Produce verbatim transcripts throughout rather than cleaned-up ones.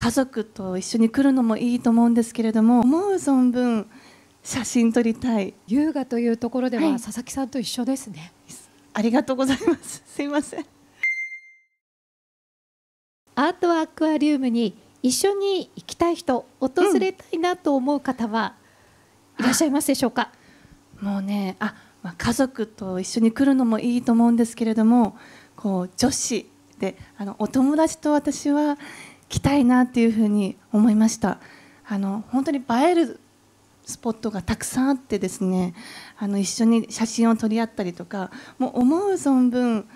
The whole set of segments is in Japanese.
家族と一緒に来るのもいいと思うんですけれども、思う存分写真撮りたい。優雅というところでは、はい、佐々木さんと一緒ですね。ありがとうございます。すいません。アートアクアリウムに一緒に行きたい人、訪れたいなと思う方はいらっしゃいますでしょうか。うん、もうね、あ、まあ、家族と一緒に来るのもいいと思うんですけれども、こう女子であのお友達と私は来たいなっていうふうに思いました。あの本当に映えるスポットがたくさんあってですね、あの一緒に写真を撮り合ったりとか、もう思う存分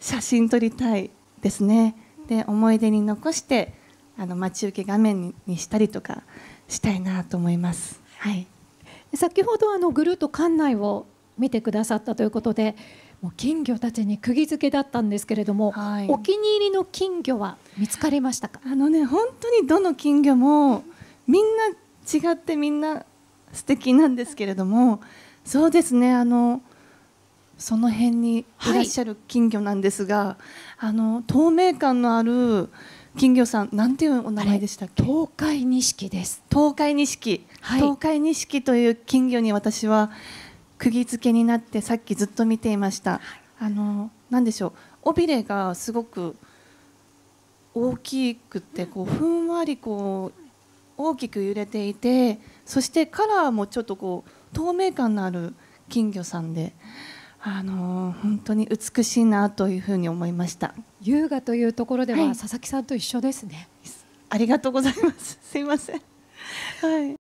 写真撮りたいですね。で、思い出に残してあの待ち受け画面 に, にしたりとかしたいなと思います。はい、先ほどあのぐるっと館内を見てくださったということで、もう金魚たちに釘付けだったんですけれども、はい、お気に入りの金魚は見つかりましたか。あのね、本当にどの金魚もみんな違って、みんな素敵なんですけれども、そうですね、あのその辺にいらっしゃる金魚なんですが、はい、あの透明感のある金魚さん、なんていうお名前でしたっけ。東海錦です。東海錦、はい、東海錦という金魚に私は釘付けになって、さっきずっと見ていました。はい、あの何でしょう、尾びれがすごく大きくて、こうふんわりこう大きく揺れていて、そしてカラーもちょっとこう透明感のある金魚さんで、あのー、本当に美しいなというふうに思いました。優雅というところでは、はい、佐々木さんと一緒ですね。ありがとうございます。すいません。はい。